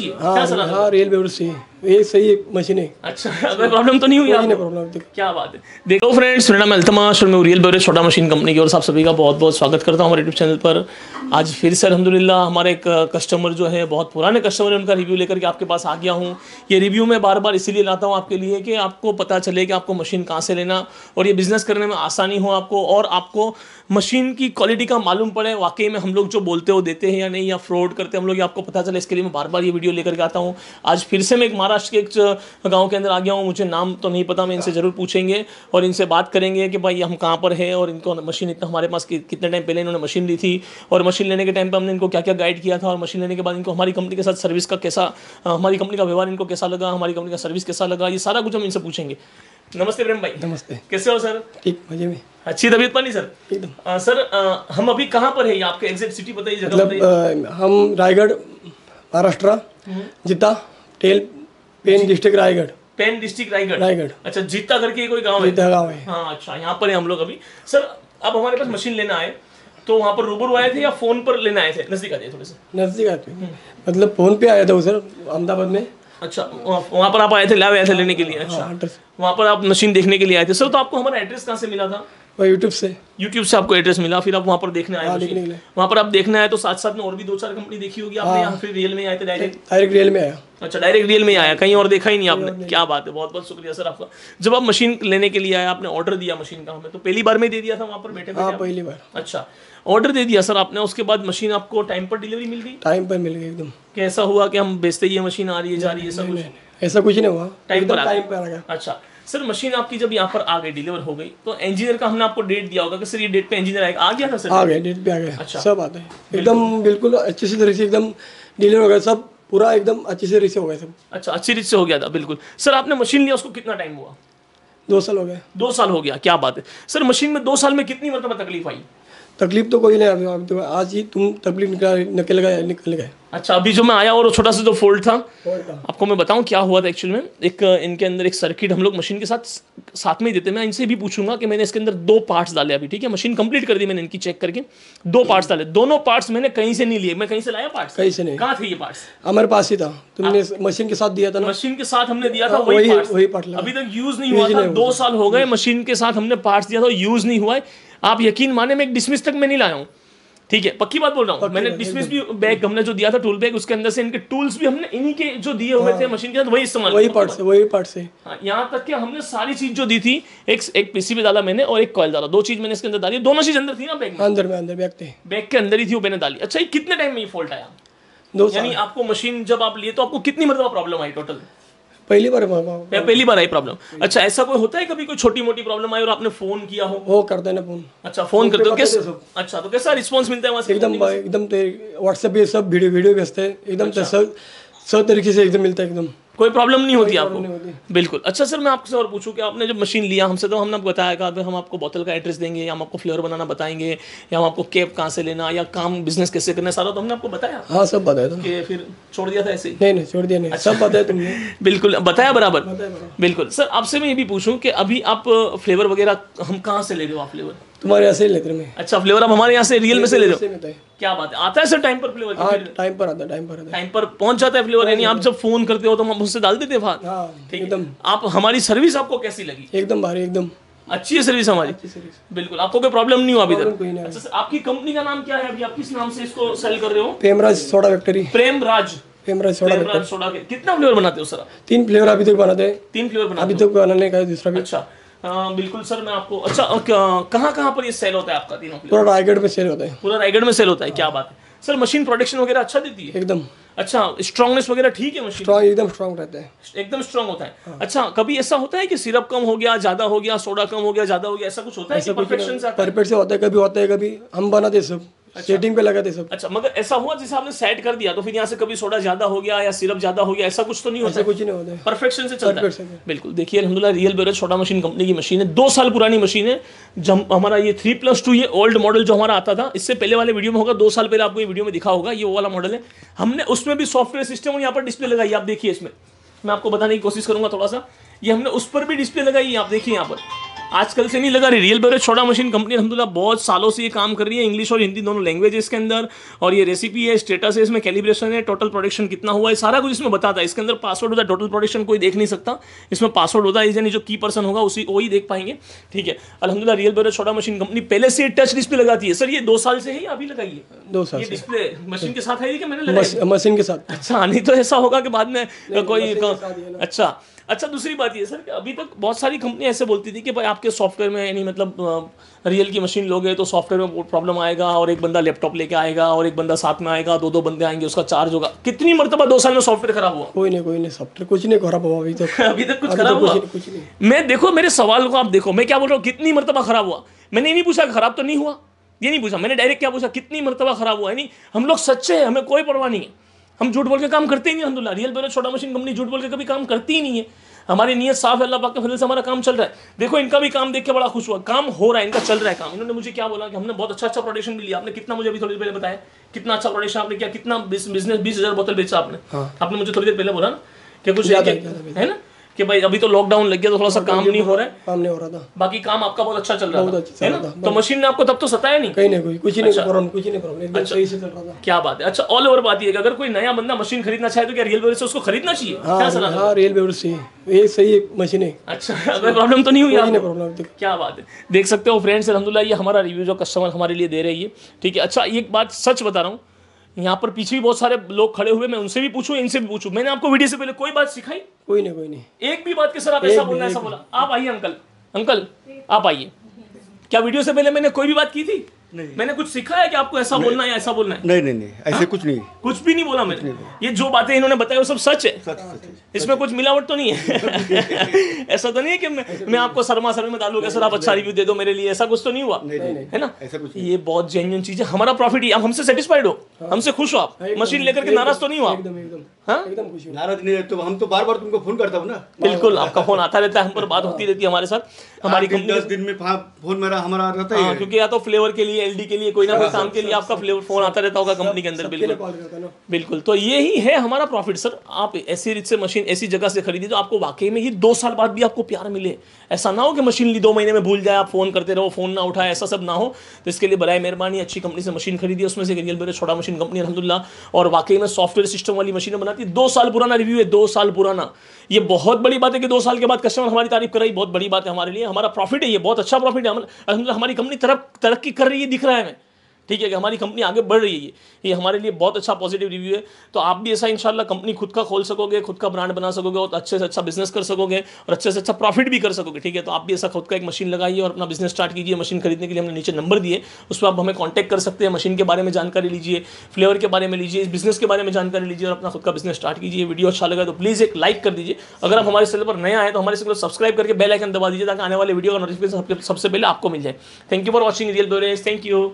सस्ती है। हाँ, क्या हाँ, रेल बेवरेज सही है, ये सही मशीन है। अच्छा, कोई प्रॉब्लम तो नहीं हुई आपको? नहीं प्रॉब्लम। क्या बात है। देखो फ्रेंड्स, मेरा नाम अल्तमाश और मैं real beverage soda machine company की और आप सभी का बहुत बहुत स्वागत करता हूँ हमारे यूट्यूब चैनल पर। आज फिर से अल्हम्दुलिल्लाह हमारे एक कस्टमर जो है, बहुत पुराने कस्टमर है, उनका रिव्यू लेकर के आपके पास आ गया हूँ। ये रिव्यू मैं बार बार इसीलिए लाता हूँ आपके लिए कि आपको पता चले कि आपको मशीन कहाँ से लेना और ये बिज़नेस करने में आसानी हो आपको, और आपको मशीन की क्वालिटी का मालूम पड़े वाकई में हम लोग जो बोलते हो देते हैं या नहीं, या फ्रॉड करते हम लोग, ये आपको पता चले। इसके लिए मैं बार बार ये वीडियो लेकर के आता हूँ। आज फिर से मैं एक महाराष्ट्र के एक गांव के अंदर आ गया हूँ, मुझे नाम तो नहीं पता, मैं इनसे ज़रूर पूछेंगे और इनसे बात करेंगे कि भाई हम कहाँ पर हैं और इनको मशीन इतना हमारे पास कितने टाइम पहले इन्होंने मशीन ली थी और मशीन लेने के टाइम पर हमने इनको क्या क्या गाइड किया था और मशीन लेने के बाद इनको हमारी कंपनी के साथ सर्विस का कैसा, हमारी कंपनी का व्यवहार इनको कैसा लगा, हमारी कंपनी का सर्विस कैसा लगा, ये सारा कुछ हम इनसे पूछेंगे। नमस्ते प्रेम भाई। नमस्ते, कैसे हो सर? ठीक, मजे में। अच्छी तबीयत पानी सर? एकदम। सर हम अभी कहाँ पर है, आपके एग्जैक्ट सिटी बताइए, जगह बताइए। हम रायगढ़ महाराष्ट्र, जिता टेल पेन डिस्ट्रिक्ट रायगढ़। पेन डिस्ट्रिक्ट रायगढ़। रायगढ़। अच्छा, जीता करके कोई गांव है? जीता गांव है। हाँ, अच्छा, यहाँ पर है हम लोग अभी। सर अब हमारे पास मशीन लेना आए तो वहाँ पर रूबरू आए थे या फोन पर लेना आए थे? नजदीक आते थोड़े से, नजदीक आते, मतलब फोन पे आया था वो सर, अहमदाबाद में। अच्छा, वहाँ पर आप आए थे, लाइव आए थे लेने के लिए। अच्छा, वहाँ पर आप मशीन देखने के लिए आए थे। सर तो आपको हमारा एड्रेस कहाँ से मिला था? यूट्यूब से। यूट्यूब से आपको एड्रेस मिला, फिर आप वहाँ पर देखने आए। वहाँ पर आप देखने आए तो साथ साथ में और भी दो चार कंपनी देखी होगी आपने, यहाँ फिर रियल में आए थे? डायरेक्ट रियल में आया। अच्छा, डायरेक्ट रियल में आया, कहीं और देखा ही नहीं आपने। क्या बात है, बहुत बहुत शुक्रिया सर आपका। जब आप मशीन लेने के लिए आए, आपने ऑर्डर दिया मशीन का हमें, तो पहली बार में दे दिया था वहाँ पर बैठे? हाँ, पहली बार। अच्छा, ऑर्डर दे दिया सर आपने, उसके बाद मशीन आपको टाइम पर डिलीवरी मिल गई? टाइम पर मिल गई एकदम। कैसा हुआ कि हम बेचते ही मशीन आ रही है, जा रही है, सब कुछ? ऐसा कुछ नहीं हुआ, टाइम पर आ गया। अच्छा सर, मशीन आपकी जब यहाँ पर आ गई, डिलीवर हो गई, तो इंजीनियर का हमने आपको डेट दिया होगा कि सर ये डेट पे इंजीनियर आएगा, आ गया था सर? आ गया, डेट पे आ गया। अच्छा, सब आता है एकदम, बिल्कुल अच्छे से तरीके से एकदम डिलीवर हो गया, सब पूरा एकदम अच्छे से रिसीव हो गया सब। अच्छा, अच्छी रीत से हो गया था, बिल्कुल। सर आपने मशीन लिया, उसको कितना टाइम हुआ? 2 साल हो गया। 2 साल हो गया, क्या बात है। सर मशीन में 2 साल में कितनी मतलब तकलीफ आई? तकलीफ तो कोई नहीं, आज ही तुम तकलीफ निकल गए। अच्छा, अभी जो मैं आया और छोटा सा जो फोल्ड था, आपको मैं बताऊं क्या हुआ था एक्चुअल में। एक इनके अंदर एक सर्किट हम लोग मशीन के साथ में ही देते हैं, मैं इनसे भी पूछूंगा कि मैंने इसके अंदर 2 पार्ट्स डाले अभी, ठीक है? मशीन कंप्लीट कर दी मैंने इनकी चेक करके, 2 पार्ट्स डाले, दोनों पार्ट्स मैंने कहीं से नहीं लिए। मैं कहीं से लाया पार्ट्स? कहीं से नहीं। कहाँ थे ये पार्ट्स? हमारे पास ही था, तुमने मशीन के साथ दिया था ना? मशीन के साथ हमने दिया था, वही पार्ट अभी तक यूज नहीं हुआ था। 2 साल हो गए मशीन के साथ हमने पार्ट्स दिया था, यूज नहीं हुआ। आप यकीन माने मैं एक डिसमिस तक मैं नहीं लाया हूँ, ठीक है? पक्की बात बोल रहा हूँ। मैंने डिसमिस भी बैग हमने जो दिया था, टूल बैग, उसके अंदर से इनके टूल्स भी हमने इन्हीं के जो दिए हुए थे मशीन के साथ, वही इस्तेमाल, वही पार्ट से। यहाँ तक कि हमने सारी चीज जो दी थी, एक पीसीबी डाला मैंने और एक कॉइल डाला, 2 चीज मैंने इसके अंदर डाली, दोनों चीज अंदर थी ना बैग में, अंदर बैग के अंदर ही थी, वो मैंने डाली। अच्छा, कितने टाइम में ये फॉल्ट आया? 2 साल। यानी आपको मशीन जब आप लिए तो आपको कितनी मतलब प्रॉब्लम आई टोटल? पहली बार आई प्रॉब्लम। अच्छा, ऐसा कोई होता है कभी कोई छोटी मोटी प्रॉब्लम आई और आपने फोन किया हो? वो करते ना फोन। अच्छा, फोन करते हो? कैसे? अच्छा, तो कैसा रिस्पांस मिलता है वहाँ से? एकदम व्हाट्सएप पे सब वीडियो भेजते हैं एकदम, सब तरीके से एकदम मिलता है, एकदम कोई प्रॉब्लम नहीं होती आपको, बिल्कुल। अच्छा सर, मैं आपसे और पूछूं कि आपने जब मशीन लिया हमसे, तो हमने आपको बताया कि हम आपको बोतल का एड्रेस देंगे, या हम आपको फ्लेवर बनाना बताएंगे, या हम आपको कैप कहाँ से लेना, या काम बिजनेस कैसे करना, सारा तो हमने आपको बताया? हाँ, सब बताया था। कि फिर छोड़ दिया था ऐसे? नहीं, छोड़ दिया नहीं। अच्छा, सब बताया तुमने? बिल्कुल बताया, बराबर, बिल्कुल। सर आपसे मैं ये भी पूछूँ कि अभी आप फ्लेवर वगैरह हम कहाँ से ले रहे हो? आप फ्लेवर तुम्हारे यहाँ से ले रहे हैं? अच्छा, फ्लेवर आप हमारे यहाँ से रियल में से ले रहे हो? क्या बात है। आता है सर टाइम पर फ्लेवर? हाँ, टाइम पर पहुंच जाता है फ्लेवर, यानी आप जब फोन करते हो तो हम उससे डाल देते हैं भात। ठीक एकदम। आप हमारी सर्विस आपको कैसी लगी? एकदम भारी, एकदम अच्छी है सर्विस हमारी, बिल्कुल। आपको कोई प्रॉब्लम नहीं हुआ अभी तक? अच्छा सर, आपकी कंपनी का नाम क्या है अभी, आप किस नाम से इसको सेल कर रहे हो? Premraj soda factory. Premraj soda. कितना फ्लेवर बनाते हो सर? 3 फ्लेवर अभी तक बनाते हैं। 3 फ्लेवर अभी तक बनाने का, दूसरा भी। अच्छा, बिल्कुल सर, मैं आपको। अच्छा, कहाँ कहाँ पर ये सेल होता है आपका? 3 फ्लेवर पूरा रायगढ़ में सेल होता है। पूरा रायगढ़ में सेल होता है, क्या बात है। सर मशीन प्रोडक्शन वगैरह अच्छा देती है? एकदम। अच्छा, स्ट्रांगनेस वगैरह ठीक है? मशीन एकदम स्ट्रांग रहता है, एकदम स्ट्रांग होता है। हाँ। अच्छा, कभी ऐसा होता है कि सिरप कम हो गया, ज्यादा हो गया, सोडा कम हो गया, ज्यादा हो गया, ऐसा कुछ होता है? परफेक्शन से होता है, कभी होता है, कभी हम बनाते सब। अच्छा, सेटिंग पे लगाते सब। अच्छा, मगर ऐसा हुआ जैसे आपने सेट कर दिया तो फिर यहाँ से कभी सोडा ज्यादा हो गया या सिरप ज्यादा हो गया, ऐसा कुछ तो नहीं होता? कुछ नहीं होता है, परफेक्शन से चलता है, बिल्कुल। देखिए अल्हम्दुलिल्लाह, real beverage soda machine company की मशीन है, 2 साल पुरानी मशीन है। जब हमारा ये 3+2 ये ओल्ड मॉडल जो हमारा आता था, इससे पहले वाले वीडियो में होगा, 2 साल पहले आपको ये वीडियो में दिखा होगा, ये वो वाला मॉडल है। हमने उसमें भी सॉफ्टवेयर सिस्टम और यहाँ पर डिस्प्ले लगाई, आप देखिए इसमें, मैं आपको बताने की कोशिश करूंगा थोड़ा सा, ये हमने उस पर भी डिस्प्ले लगाई, आप देखिए यहाँ पर आजकल से नहीं लगा रही। Real beverage soda machine company अल्हम्दुलिल्लाह बहुत सालों से ये काम कर रही है, इंग्लिश और हिंदी दोनों लैंग्वेज इसके अंदर, और ये रेसिपी है, स्टेटस है, इसमें कैलिब्रेशन है, टोटल प्रोडक्शन कितना हुआ है, सारा कुछ इसमें बताता है। इसके अंदर पासवर्ड होता है, टोटल प्रोडक्शन कोई देख नहीं सकता, इसमें पासवर्ड होता है, यानी जो की पर्सन होगा उसी वही देख पाएंगे। ठीक है, अल्हम्दुलिल्लाह real beverage soda machine company पहले से टच डिस्प्ले लगाती है। सर ये 2 साल से है या अभी लगाई है? 2 साल डिस्प्ले मशीन के साथ है कि मैंने लगाई मशीन के साथ? अच्छा, नहीं तो ऐसा होगा कि बाद में कोई। अच्छा, दूसरी बात ये सर कि अभी तक बहुत सारी कंपनी ऐसे बोलती थी कि भाई आपके सॉफ्टवेयर में, यानी मतलब रियल की मशीन लोगे तो सॉफ्टवेयर में प्रॉब्लम आएगा, और एक बंदा लैपटॉप लेके आएगा और एक बंदा साथ में आएगा, 2 बंदे आएंगे, उसका चार्ज होगा। कितनी मरतबा 2 साल में सॉफ्टवेयर खराब हुआ? कोई नहीं सॉफ्टवेयर कुछ नहीं खराब हुआ अभी तक। अभी तक कुछ खराब हुआ कुछ नहीं। मैं देखो, मेरे सवाल को आप देखो, मैं क्या बोल रहा हूँ, कितनी मरतबा खराब हुआ। मैंने ये नहीं पूछा खराब तो नहीं हुआ, ये नहीं पूछा, मैंने डायरेक्ट क्या पूछा, कितनी मरतबा खराब हुआ। यानी हम लोग सच्चे हैं, हमें कोई परवाह नहीं है, हम झूठ बोल के काम करते ही नहीं। अल्हम्दुलिल्लाह real beverage soda machine company झूठ बोल के कभी काम करती ही नहीं है। हमारी नीयत साफ है, अल्लाह पाक के फजल से हमारा काम चल रहा है। देखो इनका भी काम देख के बड़ा खुश हुआ, काम हो रहा है, इनका चल रहा है काम। इन्होंने मुझे क्या बोला कि हमने बहुत अच्छा प्रोडक्शन भी लिया। आपने कितना, मुझे अभी थोड़ी देर पहले बताया कितना अच्छा प्रोडक्शन आपने किया, कितना बिजनेस 20,000 बोतल बेचा आपने। आपने मुझे थोड़ी देर पहले बोला ना कि कुछ है ना कि भाई अभी तो लॉकडाउन लग गया तो थोड़ा सा काम नहीं हो रहा है, काम नहीं हो रहा था, बाकी काम आपका बहुत अच्छा चल रहा था, है ना? तो मशीन ने आपको तब तो सताया नहीं, कहीं नहीं, कुछ नहीं प्रॉब्लम, कुछ नहीं प्रॉब्लम, एकदम सही से चल रहा था। क्या बात है। अच्छा, ऑल ओवर बात ये है कि अगर कोई नया बंदा मशीन खरीदना चाहे तो क्या रियल बेवरेज से उसको खरीदना चाहिए? हां, रियल बेवरेज से ये सही मशीन है। अच्छा, अगर प्रॉब्लम तो नहीं हुई आपको? नहीं प्रॉब्लम। क्या बात है, देख सकते हो फ्रेंड्स, अल्हम्दुलिल्लाह ये हमारा रिव्यू जो कस्टमर हमारे लिए दे रही है। ठीक है। अच्छा, एक बात सच बता रहा हूँ, यहाँ पर पीछे भी बहुत सारे लोग खड़े हुए, मैं उनसे भी पूछूं, इनसे भी पूछूं, मैंने आपको वीडियो से पहले कोई बात सिखाई? कोई नहीं एक भी बात के सर आप ऐसा बोलना, ऐसा बोला। आप आइए अंकल आप आइए, क्या वीडियो से पहले मैंने कोई भी बात की थी? नहीं। मैंने कुछ सिखाया कि आपको ऐसा बोलना है, ऐसा बोलना है? नहीं, ऐसे कुछ नहीं, कुछ भी नहीं बोला मैंने। ये जो बातें इन्होंने बताई वो सब सच है, इसमें कुछ मिलावट तो नहीं है? ऐसा तो नहीं है कि मैं आपको शर्मा शर्मे में डालूंगा, सर आप अच्छा रिव्यू दे दो मेरे लिए, ऐसा कुछ तो नहीं हुआ? है ना, ऐसा कुछ। ये बहुत जेन्युइन चीज है, हमारा प्रॉफिट है। आप हमसे सेटिस्फाइड हो, हमसे खुश हो, आप मशीन लेकर के नाराज तो नहीं हुआ? नाराज नहीं, तो हम तो बार बार तुमको फोन करता हूँ ना। बिल्कुल, आपका फोन आता रहता है, हम पर बात होती रहती है हमारे साथ, हमारी 10 दिन में फोन मेरा हमारा रहता है, क्योंकि या तो फ्लेवर के लिए, एलडी के लिए, कोई ना कोई काम के लिए आपका फ्लेवर फोन आता रहता होगा कंपनी के अंदर। बिल्कुल, तो ये ही है हमारा प्रॉफिट। सर आप ऐसी रीत से मशीन ऐसी जगह से खरीदी तो आपको वाकई में ये 2 साल बाद भी आपको प्यार मिले, ऐसा ना हो कि मशीन ली 2 महीने में भूल जाए, आप फोन करते रहो, फोन ना उठाए, ऐसा सब ना हो। तो इसके लिए बराए मेहरबानी अच्छी कंपनी से मशीन खरीदी, उसमें से real beverage soda machine company अल्हम्दुलिल्लाह और वाकई में सॉफ्टवेयर सिस्टम वाली मशीनें बनाती है। 2 साल पुराना रिव्यू है, 2 साल पुराना, ये बहुत बड़ी बात है कि 2 साल के बाद कस्टमर हमारी तारीफ कर रही, बहुत बड़ी बात है हमारे लिए, हमारा प्रॉफिट है, ये बहुत अच्छा प्रॉफिट है। अल्हम्दुलिल्लाह हमारी कंपनी तरक्की कर रही है, दिख रहा है हमें। ठीक है कि हमारी कंपनी आगे बढ़ रही है, ये हमारे लिए बहुत अच्छा पॉजिटिव रिव्यू है। तो आप भी ऐसा इंशाल्लाह कंपनी खुद का खोल सकोगे, खुद का ब्रांड बना सकोगे, और अच्छे से अच्छा बिजनेस कर सकोगे और अच्छे से अच्छा प्रॉफिट भी कर सकोगे। ठीक है, तो आप भी ऐसा खुद का एक मशीन लगाइए और अपना बिजनेस स्टार्ट कीजिए। मशीन खरीदने के लिए हमने नीचे नंबर दिए, उस पर आप हमें कॉन्टैक्ट कर सकते हैं, मशीन के बारे में जानकारी लीजिए, फ्लेवर के बारे में लीजिए, इस बिजनेस के बारे में जानकारी लीजिए और अपना खुद का बिजनेस स्टार्ट कीजिए। वीडियो अच्छा लगा तो प्लीज़ एक लाइक कर दीजिए, अगर आप हमारे चैनल पर नए आए तो हमारे चैनल को सब्सक्राइब करके बेल आइकन दबा दीजिए ताकि आने वाले वीडियो का नोटिफिकेशन सबसे पहले आपको मिल जाए। Thank you for watching real beverage, thank you.